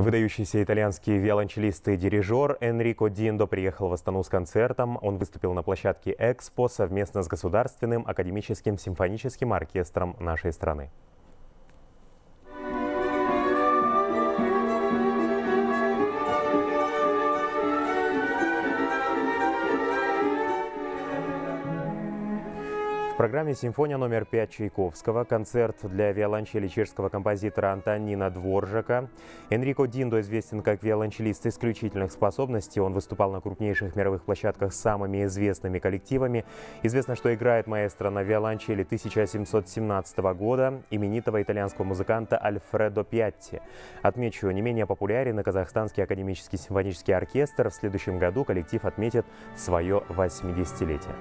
Выдающийся итальянский виолончелист и дирижер Энрико Диндо приехал в Астану с концертом. Он выступил на площадке Экспо совместно с Государственным академическим симфоническим оркестром нашей страны. В программе «Симфония номер 5» Чайковского, концерт для виолончели чешского композитора Антонина Дворжака. Энрико Диндо известен как виолончелист исключительных способностей. Он выступал на крупнейших мировых площадках с самыми известными коллективами. Известно, что играет маэстро на виолончели 1717 года именитого итальянского музыканта Альфредо Пиатти. Отмечу, не менее популярен и Казахстанский академический симфонический оркестр. В следующем году коллектив отметит свое 80-летие.